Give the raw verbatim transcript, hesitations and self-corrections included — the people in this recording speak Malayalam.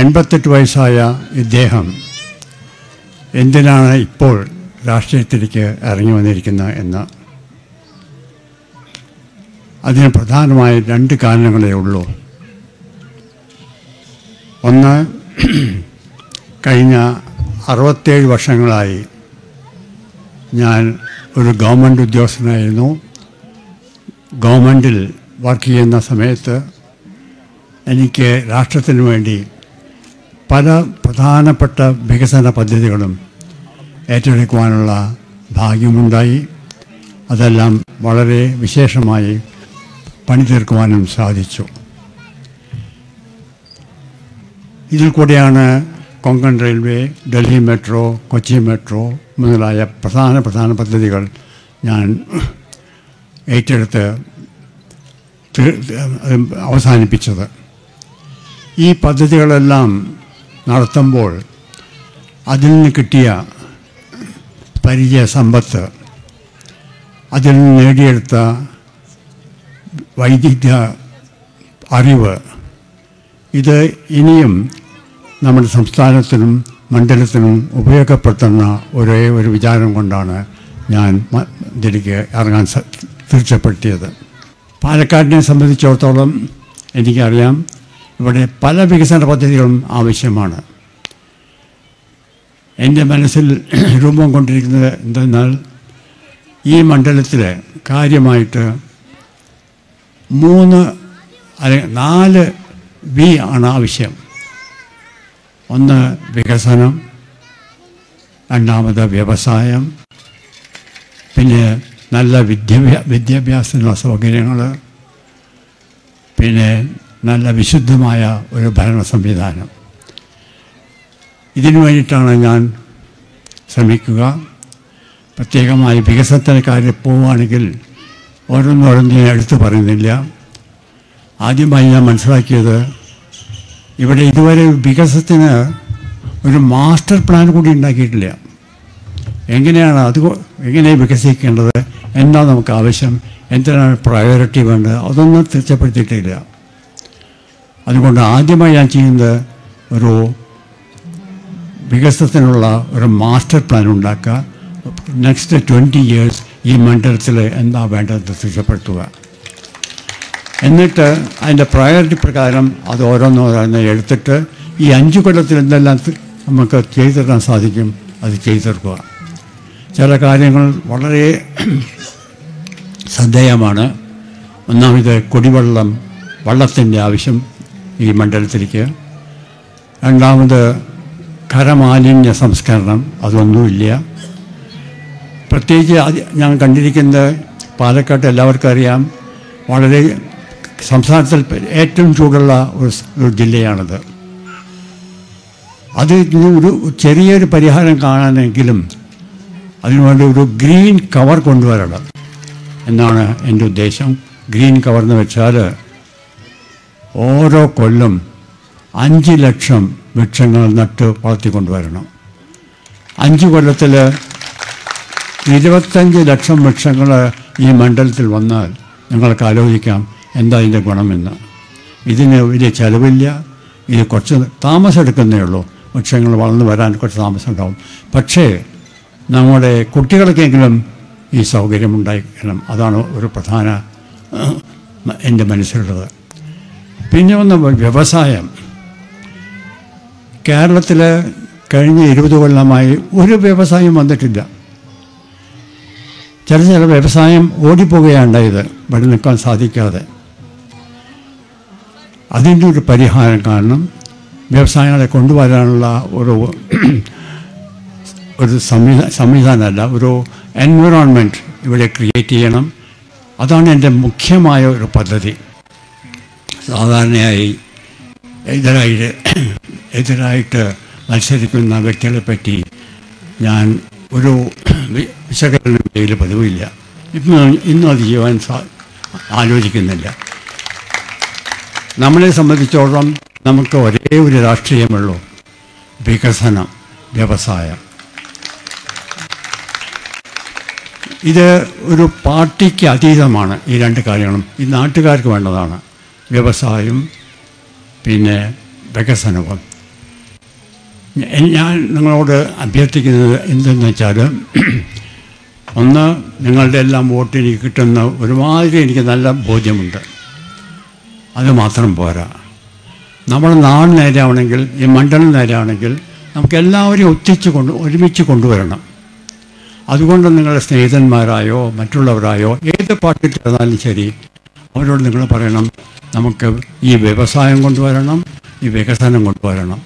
എൺപത്തെട്ട് വയസ്സായ ഇദ്ദേഹം എന്തിനാണ് ഇപ്പോൾ രാഷ്ട്രീയത്തിലേക്ക് ഇറങ്ങി വന്നിരിക്കുന്നത് എന്ന് അതിന് പ്രധാനമായ രണ്ട് കാരണങ്ങളേ ഉള്ളൂ. ഒന്ന്, കഴിഞ്ഞ അറുപത്തേഴ് വർഷങ്ങളായി ഞാൻ ഒരു ഗവൺമെൻറ് ഉദ്യോഗസ്ഥനായിരുന്നു. ഗവൺമെൻറ്റിൽ വർക്ക് ചെയ്യുന്ന സമയത്ത് എനിക്ക് രാഷ്ട്രത്തിന് വേണ്ടി പല പ്രധാനപ്പെട്ട വികസന പദ്ധതികളും ഏറ്റെടുക്കുവാനുള്ള ഭാഗ്യമുണ്ടായി. അതെല്ലാം വളരെ വിശേഷമായി പണി തീർക്കുവാനും സാധിച്ചു. ഇതിൽ കൂടെയാണ് Konkan railway, Delhi metro, Kochi metro മുതലായ പ്രധാന പ്രധാന പദ്ധതികൾ ഞാൻ ഏറ്റെടുത്ത് അവസാനിപ്പിച്ചത്. ഈ പദ്ധതികളെല്ലാം നടത്തുമ്പോൾ അതിൽ നിന്ന് കിട്ടിയ പരിചയസമ്പത്ത്, അതിൽ നിന്ന് നേടിയെടുത്ത വൈദഗ്ധ്യ അറിവ്, ഇത് ഇനിയും നമ്മുടെ സംസ്ഥാനത്തിനും മണ്ഡലത്തിനും ഉപയോഗപ്പെടുത്തുന്ന ഒരേ ഒരു വിചാരം കൊണ്ടാണ് ഞാൻ ഇതിലേക്ക് ഇറങ്ങാൻ തീർച്ചപ്പെടുത്തിയത്. പാലക്കാടിനെ സംബന്ധിച്ചിടത്തോളം എനിക്കറിയാം, ഇവിടെ പല വികസന പദ്ധതികളും ആവശ്യമാണ്. എൻ്റെ മനസ്സിൽ രൂപം കൊണ്ടിരിക്കുന്നത് എന്തെന്നാൽ, ഈ മണ്ഡലത്തിൽ കാര്യമായിട്ട് മൂന്ന് അല്ലെങ്കിൽ നാല് വി ആണ് ആവശ്യം. ഒന്ന് വികസനം, രണ്ടാമത് വ്യവസായം, പിന്നെ നല്ല വിദ്യാഭ്യാ വിദ്യാഭ്യാസത്തിനുള്ള സൗകര്യങ്ങൾ, പിന്നെ നല്ല വിശുദ്ധമായ ഒരു ഭരണ സംവിധാനം. ഇതിനു വേണ്ടിയിട്ടാണ് ഞാൻ ശ്രമിക്കുക. പ്രത്യേകമായി വികസനത്തിൻ്റെ കാര്യം പോവുകയാണെങ്കിൽ ഓരോന്നോരോന്നും ഞാൻ എടുത്തു പറയുന്നില്ല. ആദ്യമായി ഞാൻ മനസ്സിലാക്കിയത്, ഇവിടെ ഇതുവരെ വികസനത്തിന് ഒരു മാസ്റ്റർ പ്ലാൻ കൂടി ഉണ്ടാക്കിയിട്ടില്ല. എങ്ങനെയാണ് അത്, എങ്ങനെ വികസിക്കേണ്ടത്, എന്താ നമുക്ക് ആവശ്യം, എന്തിനാണ് പ്രയോറിറ്റി വേണ്ടത്, അതൊന്നും തീർച്ചപ്പെടുത്തിയിട്ടില്ല. അതുകൊണ്ട് ആദ്യമായി ഞാൻ ചെയ്യുന്നത് ഒരു വികസനത്തിനുള്ള ഒരു മാസ്റ്റർ പ്ലാൻ ഉണ്ടാക്കുക. നെക്സ്റ്റ് ട്വൻറ്റി ഇയേഴ്സ് ഈ മണ്ഡലത്തിൽ എന്താ വേണ്ടതെന്ന് തിട്ടപ്പെടുത്തുക. എന്നിട്ട് അതിൻ്റെ പ്രയോറിറ്റി പ്രകാരം അത് ഓരോന്നോരോന്ന് എടുത്തിട്ട് ഈ അഞ്ച് കൊല്ലത്തിൽ എന്തെല്ലാം നമുക്ക് ചെയ്തെടുക്കാൻ സാധിക്കും അത് ചെയ്തെടുക്കുക. ചില കാര്യങ്ങൾ വളരെ ശ്രദ്ധേയമാണ്. ഒന്നാമത് കുടിവെള്ളം, വള്ളത്തിൻ്റെ ആവശ്യം ഈ മണ്ഡലത്തിലേക്ക്. രണ്ടാമത് ഖരമാലിന്യ സംസ്കരണം, അതൊന്നുമില്ല. പ്രത്യേകിച്ച് അത് ഞാൻ കണ്ടിരിക്കുന്നത് പാലക്കാട്ട് എല്ലാവർക്കും അറിയാം, വളരെ സംസ്ഥാനത്തിൽ ഏറ്റവും ചൂടുള്ള ഒരു ജില്ലയാണത്. അത് ഒരു ചെറിയൊരു പരിഹാരം കാണാനെങ്കിലും അതിനുവേണ്ടി ഒരു ഗ്രീൻ കവർ കൊണ്ടുവരണം എന്നാണ് എൻ്റെ ഉദ്ദേശം. ഗ്രീൻ കവർ എന്ന് വെച്ചാൽ ഓരോ കൊല്ലം അഞ്ച് ലക്ഷം വൃക്ഷങ്ങൾ നട്ട് വളർത്തിക്കൊണ്ടുവരണം. അഞ്ച് കൊല്ലത്തിൽ ഇരുപത്തഞ്ച് ലക്ഷം വൃക്ഷങ്ങൾ ഈ മണ്ഡലത്തിൽ വന്നാൽ നിങ്ങൾക്ക് ആലോചിക്കാം എന്താ ഇതിൻ്റെ ഗുണമെന്ന്. ഇതിന് വലിയ ചിലവില്ല, ഇത് കുറച്ച് താമസം എടുക്കുന്നേ ഉള്ളൂ. വൃക്ഷങ്ങൾ വളർന്നു വരാൻ കുറച്ച് താമസം ഉണ്ടാവും. പക്ഷേ നമ്മുടെ കുട്ടികൾക്കെങ്കിലും ഈ സൗകര്യം ഉണ്ടായിരിക്കണം. അതാണ് ഒരു പ്രധാന എൻ്റെ മനസ്സിലുള്ളത്. പിന്നെ വന്ന വ്യവസായം. കേരളത്തിൽ കഴിഞ്ഞ ഇരുപത് കൊല്ലമായി ഒരു വ്യവസായം വന്നിട്ടില്ല. ചില ചില വ്യവസായം ഓടിപ്പോവുകയാണ് ഉണ്ടായത്, ഇവിടെ നിൽക്കാൻ സാധിക്കാതെ. അതിൻ്റെ ഒരു പരിഹാരം കാരണം വ്യവസായങ്ങളെ കൊണ്ടുവരാനുള്ള ഒരു ഒരു സംവിധാന സംവിധാനമല്ല ഒരു എൻവയോൺമെൻറ്റ് ഇവിടെ ക്രിയേറ്റ് ചെയ്യണം. അതാണ് എൻ്റെ മുഖ്യമായ ഒരു പദ്ധതി. സാധാരണയായി എതിരായിട്ട് എതിരായിട്ട് മത്സരിക്കുന്ന വ്യക്തികളെപ്പറ്റി ഞാൻ ഒരു വിശകലനം ചെയ്യൽ പതിവില്ല. ഇന്ന് ഇന്നും അത് ചെയ്യുവാൻ സാ ആലോചിക്കുന്നില്ല. നമ്മളെ സംബന്ധിച്ചോളം നമുക്ക് ഒരേ ഒരു രാഷ്ട്രീയമുള്ളൂ, വികസനം, വ്യവസായം. ഇത് ഒരു പാർട്ടിക്ക് അതീതമാണ്. ഈ രണ്ട് കാര്യങ്ങളും ഈ നാട്ടുകാർക്ക് വേണ്ടതാണ്, വ്യവസായം പിന്നെ വികസനവും. ഞാൻ നിങ്ങളോട് അഭ്യർത്ഥിക്കുന്നത് എന്തെന്ന് വെച്ചാൽ, ഒന്ന് നിങ്ങളുടെ എല്ലാം വോട്ട് എനിക്ക് കിട്ടുന്ന ഒരുമാതിരി എനിക്ക് നല്ല ബോധ്യമുണ്ട്. അതുമാത്രം പോരാ, നമ്മുടെ നാട് നേരെയാവണമെങ്കിൽ, ഈ മണ്ഡലം നേരെയാവണമെങ്കിൽ നമുക്കെല്ലാവരെയും ഒത്തിച്ച് കൊണ്ട് ഒരുമിച്ച് കൊണ്ടുവരണം. അതുകൊണ്ട് നിങ്ങളുടെ സ്നേഹിതന്മാരായോ മറ്റുള്ളവരായോ ഏത് പാർട്ടി ചേർന്നാലും ശരി, അവരോട് നിങ്ങൾ പറയണം നമുക്ക് ഈ വ്യവസായം കൊണ്ടുവരണം, ഈ വികസനം കൊണ്ടുവരണം.